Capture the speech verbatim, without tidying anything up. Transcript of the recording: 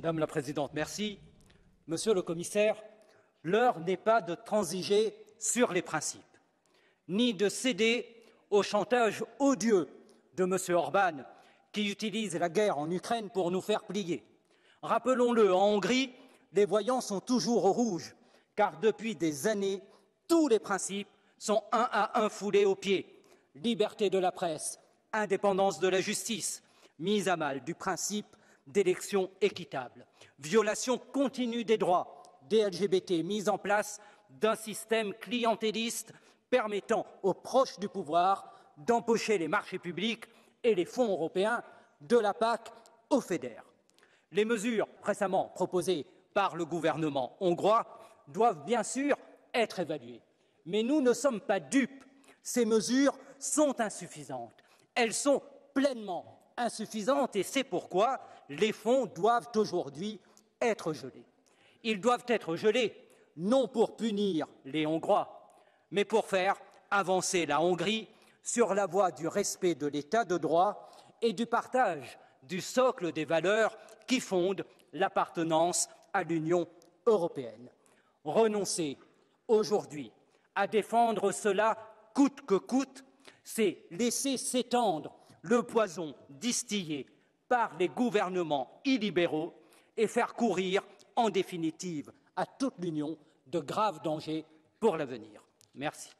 Madame la Présidente, merci. Monsieur le Commissaire, l'heure n'est pas de transiger sur les principes, ni de céder au chantage odieux de M. Orbán, qui utilise la guerre en Ukraine pour nous faire plier. Rappelons-le, en Hongrie, les voyants sont toujours au rouge, car depuis des années, tous les principes sont un à un foulés aux pieds. Liberté de la presse, indépendance de la justice, mise à mal du principe d'élection équitable, violation continue des droits des L G B T, mise en place d'un système clientéliste permettant aux proches du pouvoir d'empocher les marchés publics et les fonds européens de la P A C au F E D E R. Les mesures récemment proposées par le gouvernement hongrois doivent bien sûr être évaluées. Mais nous ne sommes pas dupes. Ces mesures sont insuffisantes. Elles sont pleinement insuffisantes et c'est pourquoi les fonds doivent aujourd'hui être gelés. Ils doivent être gelés non pour punir les Hongrois, mais pour faire avancer la Hongrie sur la voie du respect de l'état de droit et du partage du socle des valeurs qui fondent l'appartenance à l'Union européenne. Renoncer aujourd'hui à défendre cela coûte que coûte, c'est laisser s'étendre le poison distillé par les gouvernements illibéraux et faire courir, en définitive, à toute l'Union de graves dangers pour l'avenir. Merci.